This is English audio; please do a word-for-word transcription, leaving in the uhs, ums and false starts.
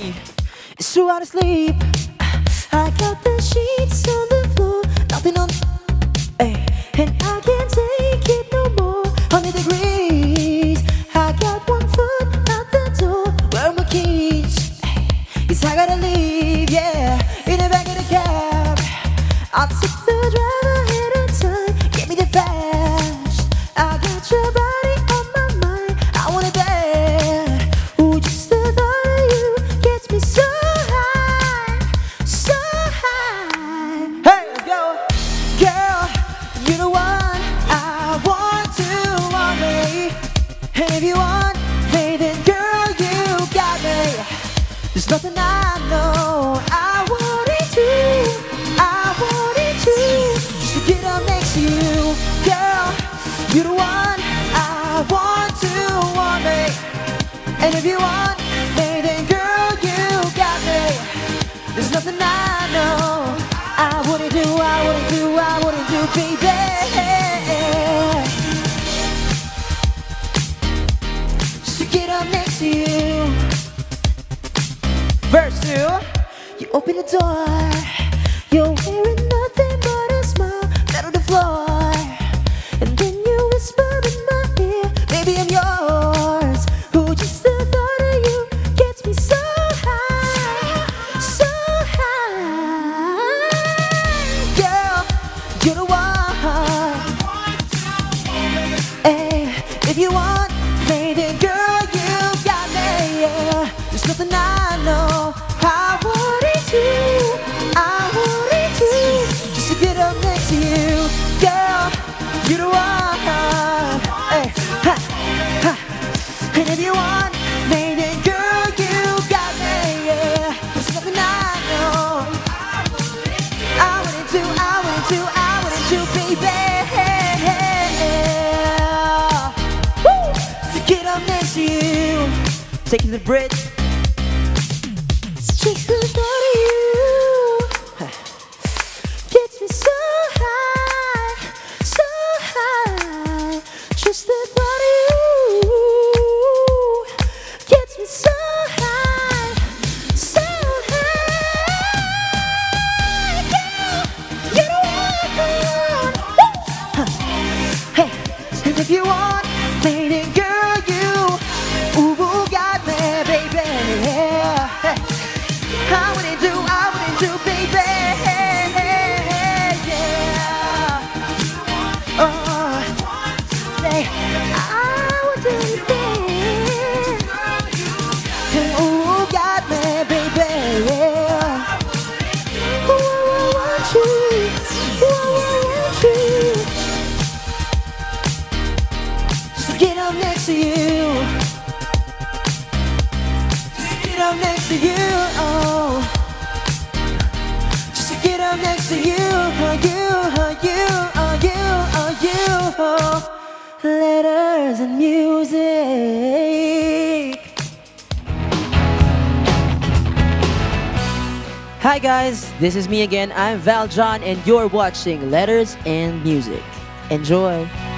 me. It's too hard to sleep. I got the sheets on the floor, nothing on, ay, and I can't take it no more. Hundred degrees. I got one foot out the door. Where are my keys? Ay, yes, I gotta leave, yeah. In the back of the cab, I'll take the driver ahead of time. Get me the fast. I got your body on my mind. I wanna dance. Ooh, just the thought of you gets me so high, so high. Hey, let's go, girl. You're the one I want to want me. And if you want me, then girl, you got me. There's nothing I know. I You're the one I want to want me. And if you want me, then girl, you got me. There's nothing I know I wouldn't do, I wouldn't do, I wouldn't do, baby. Just to get up next to you. Verse two. You open the door. You're wearing nothing but a smile. Flat on the floor. You're the one I want to want me. Hey, if you want me, then girl, you got me, yeah. There's nothing I know I wouldn't do, I wouldn't do, just to get up next to you. Girl, you're the one I want, hey, ha, ha. And if you want me, then girl, you got me, yeah. There's nothing I know I wouldn't do, I wouldn't do, I wouldn't do, I to be there. Woo! To get up next to you. Taking the bridge. Just the thought of you gets me so high, so high. Just the thought of you gets me so high, so high. Girl, you don't want to. If you want me, then girl, you ooh, got me, baby, yeah. I wouldn't do, I wouldn't do, baby, yeah. Oh, say, I would do anything. Ooh, got me, baby, yeah. Ooh, I want you, ooh, I want you. Get up next to you. Just get up next to you. Oh. Just get up next to you. Oh, you, oh, you, oh, you, oh, you. Oh. Letters and music. Hi guys, this is me again. I'm Val John, and you're watching Letters and Music. Enjoy.